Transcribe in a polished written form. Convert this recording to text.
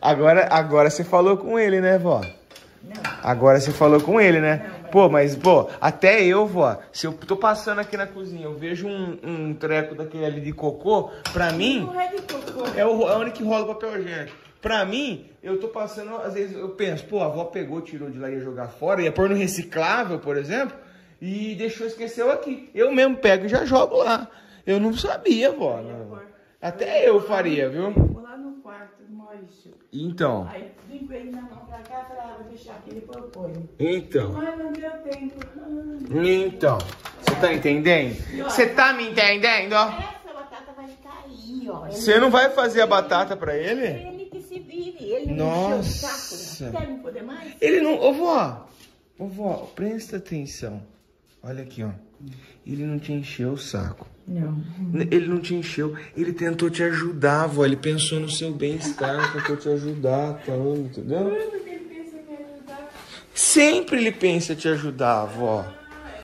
Agora você falou com ele, né, vó? Agora você falou com ele, né? Pô, mas, pô, até eu, vó, se eu tô passando aqui na cozinha, eu vejo um treco daquele ali de cocô, pra mim... Não é de cocô. É onde que rola o papel higiênico. Pra mim, eu tô passando... Às vezes eu penso, pô, a avó pegou, tirou de lá e ia jogar fora, ia pôr no reciclável, por exemplo, e deixou, esqueceu aqui. Eu mesmo pego e já jogo lá. Eu não sabia, vó. Não. Até eu faria, viu? Vou lá no quarto, Maurício. Então... Aí, vim ele na mão pra cá, falava, vou deixar aqui, depois eu ponho. Então... Mas não deu tempo. Então... Você tá entendendo? Você tá me entendendo? Essa batata vai ficar aí, ó. Você não vai fazer a batata pra ele? Ele que se vive, ele não encheu o saco. Quer não poder mais? Ele não... Ô, vó, presta atenção. Olha aqui, ó. Ele não te encheu o saco. Não. Ele não te encheu. Ele tentou te ajudar, vó. Ele pensou no seu bem-estar, tentou te ajudar, tá, entendeu? Sempre ele pensa te ajudar, vó.